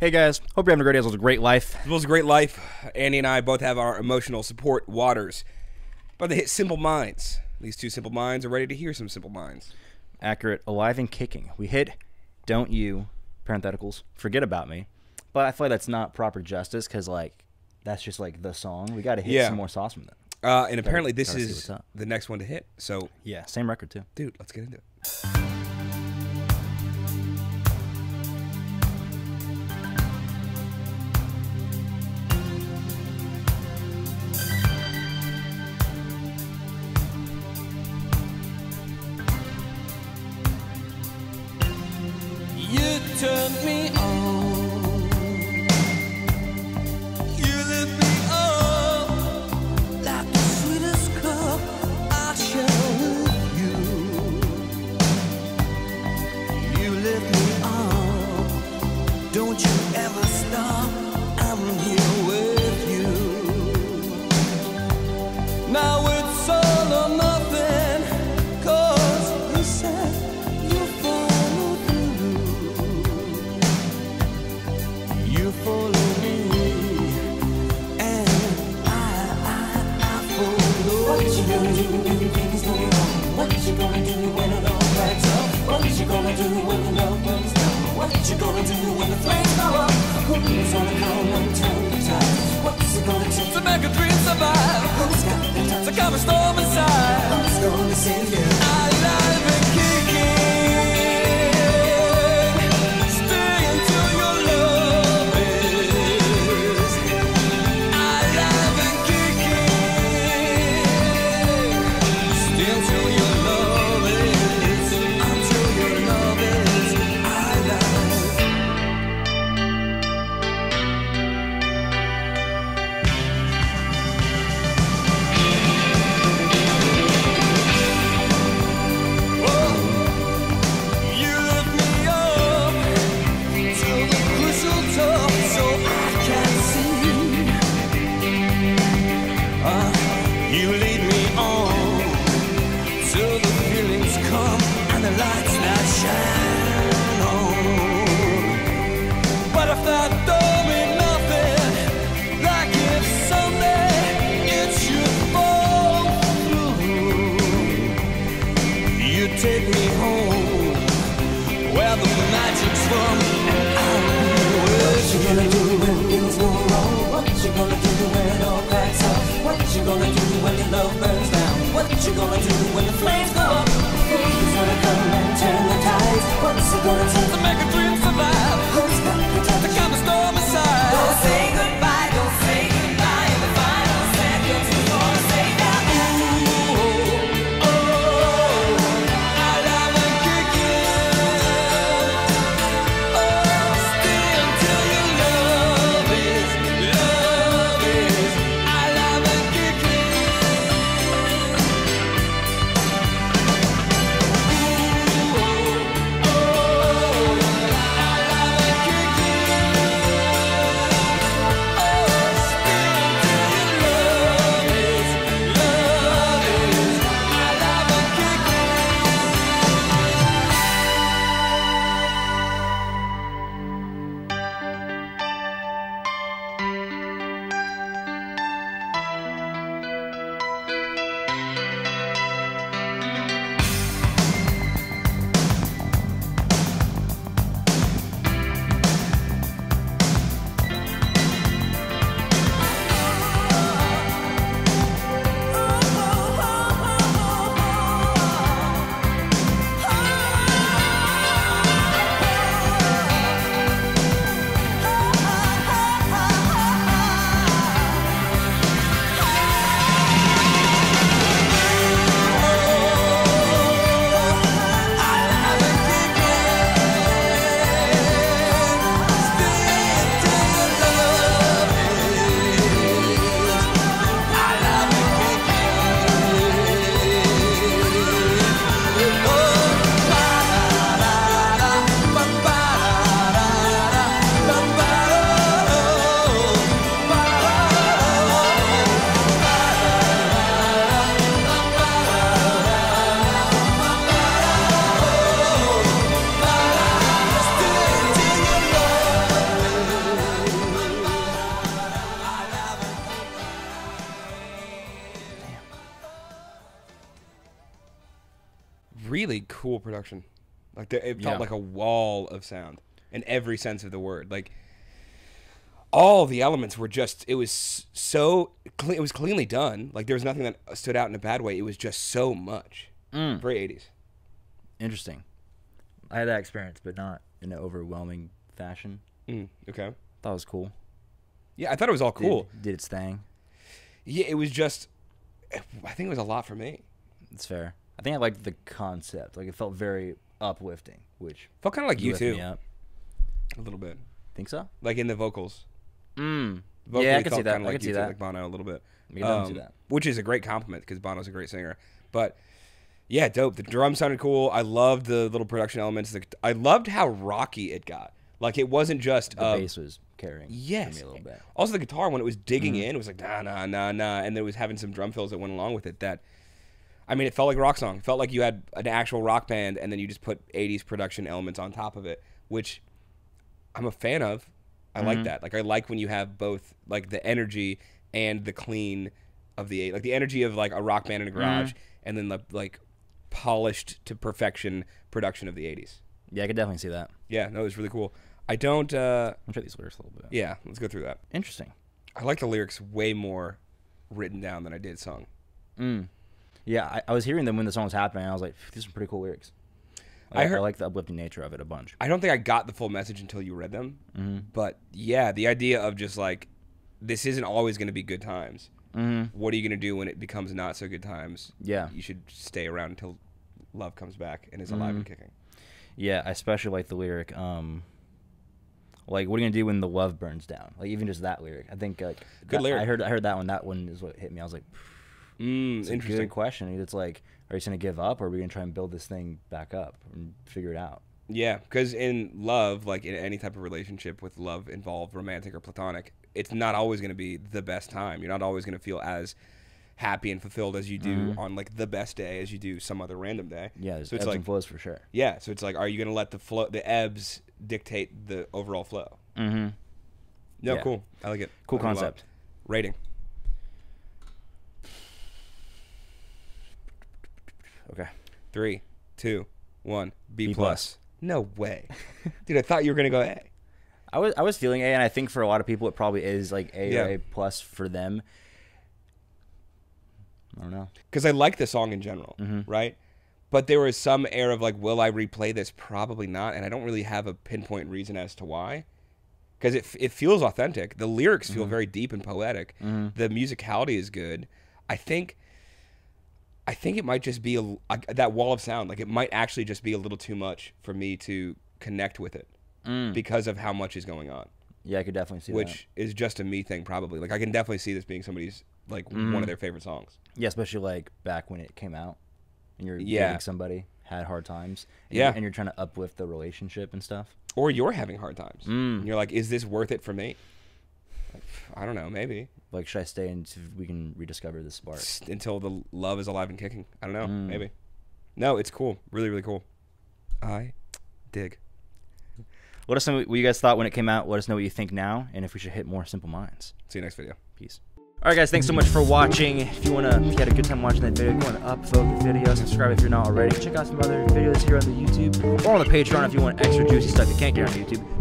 Hey guys, hope you're having a great day. This was a great life. This was a great life. Andy and I both have our emotional support waters. But they hit Simple Minds. These two Simple Minds are ready to hear some Simple Minds. Accurate, alive and kicking. We hit Don't You, parentheticals, Forget About Me. But I feel like that's not proper justice because, like, that's just, like, the song. We got to hit some more sauce from that. And apparently this is the next one to hit. So yeah, same record, too. Dude, let's get into it. Turn me on, you lift me up like the sweetest cup. I shall love you. You lift me up, don't you ever stop. I'm here with you. Now it's all or nothing, 'cause you said you follow through. You follow me, and I follow. What is you gonna do when the things go wrong? What is you gonna do when it all breaks up? What is you gonna do when the love comes down? What is you gonna do when the flames go up? Who's gonna come and turn the tide? What's it gonna take to make a dream survive? Who's got the time to calm a storm inside? Who's gonna save you? Alive and kicking. really cool production. Like it felt like a wall of sound in every sense of the word. Like all the elements were just, it was so clean, it was cleanly done. Like there was nothing that stood out in a bad way. It was just so much. Very 80s. Interesting. I had that experience, but not in an overwhelming fashion. Okay. Thought it was cool. Yeah, I thought it was all cool. Did its thing. Yeah, it was just, I think it was a lot for me. That's fair. I think I liked the concept. Like it felt very uplifting, which felt kind of like you too. A little bit. Think so? Like in the vocals. Vocally, yeah, I can see that. Like I can see that. Like Bono a little bit. I can see that. Which is a great compliment because Bono's a great singer. But yeah, dope. The drums sounded cool. I loved the little production elements. I loved how rocky it got. Like it wasn't just the bass was carrying for me a little bit. Also the guitar when it was digging in, it was like nah nah nah nah, and then it was having some drum fills that went along with it. That, I mean, it felt like a rock song. It felt like you had an actual rock band, and then you just put 80s production elements on top of it, which I'm a fan of. I like that. Like I like when you have both, like the energy and the clean of the like the energy of like a rock band in a garage, and then the like polished to perfection production of the 80s. Yeah, I could definitely see that. Yeah, no, it was really cool. I don't... I'll check these lyrics a little bit. Yeah, let's go through that. Interesting. I like the lyrics way more written down than I did sung. Yeah, I was hearing them when the song was happening, and I was like, these are pretty cool lyrics. I like the uplifting nature of it a bunch. I don't think I got the full message until you read them, but yeah, the idea of just like, this isn't always going to be good times. What are you going to do when it becomes not so good times? Yeah. You should stay around until love comes back and is alive and kicking. Yeah, I especially like the lyric, like, what are you going to do when the love burns down? Like, even just that lyric. I think, like, good lyric. I heard that one. That one is what hit me. I was like, it's interesting. A good question. It's like, are you just going to give up, or are we going to try and build this thing back up and figure it out? Yeah, because in love, like, in any type of relationship with love involved, romantic or platonic, it's not always going to be the best time. You're not always going to feel as happy and fulfilled as you do on like the best day as you do some other random day. Yeah, there's so it's ebbs and flows for sure. Yeah, so it's like, are you gonna let the ebbs dictate the overall flow? No, cool. I like it. Cool concept. Rating. Okay. 3, 2, 1. B+. No way, dude. I thought you were gonna go A. I was feeling A, and I think for a lot of people it probably is like A or A+ for them. I don't know. Because I like the song in general, right? But there was some air of like, will I replay this? Probably not. And I don't really have a pinpoint reason as to why. Because it feels authentic. The lyrics feel very deep and poetic. The musicality is good. I think it might just be that wall of sound. Like it might actually just be a little too much for me to connect with it because of how much is going on. Yeah, I could definitely see that. Which is just a me thing probably. Like I can definitely see this being somebody's like one of their favorite songs. Yeah, especially like back when it came out and you're dating somebody, had hard times. And yeah. And you're trying to uplift the relationship and stuff. Or you're having hard times. And you're like, is this worth it for me? Like, I don't know, maybe. Like, should I stay until we can rediscover the spark? Until the love is alive and kicking. I don't know, maybe. No, it's cool. Really, really cool. I dig. Let us know what you guys thought when it came out. Let us know what you think now and if we should hit more Simple Minds. See you next video. Peace. All right, guys, thanks so much for watching. If you had a good time watching that video, go and upvote the video, subscribe if you're not already. Check out some other videos here on the YouTube or on the Patreon if you want extra juicy stuff you can't get on YouTube.